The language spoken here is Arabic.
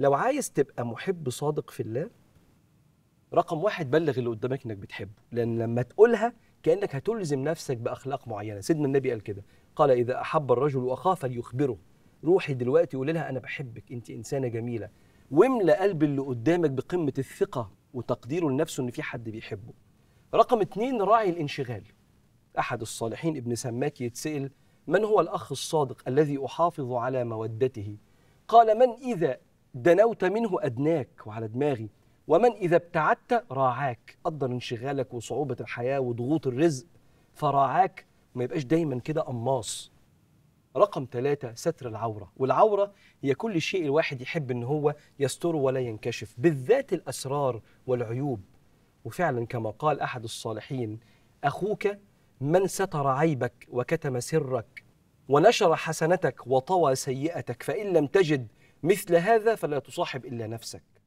لو عايز تبقى محب صادق في الله، رقم واحد بلغ اللي قدامك انك بتحبه، لان لما تقولها كانك هتلزم نفسك باخلاق معينه. سيدنا النبي قال كده، قال اذا احب الرجل واخاه فليخبره. روحي دلوقتي قولي لها انا بحبك، انت انسانه جميله، واملا قلب اللي قدامك بقمه الثقه وتقديره لنفسه ان في حد بيحبه. رقم 2، راعي الانشغال. احد الصالحين ابن سماك يتسال من هو الاخ الصادق الذي احافظ على مودته؟ قال من اذا دنوت منه ادناك، وعلى دماغي، ومن إذا ابتعدت راعاك. قدر انشغالك وصعوبة الحياة وضغوط الرزق، فراعاك، ما يبقاش دايما كده قماص. رقم 3، ستر العورة. والعورة هي كل شيء الواحد يحب إن هو يستره ولا ينكشف، بالذات الأسرار والعيوب. وفعلا كما قال أحد الصالحين، أخوك من ستر عيبك وكتم سرك ونشر حسنتك وطوى سيئتك، فإن لم تجد مثل هذا فلا تصاحب إلا نفسك.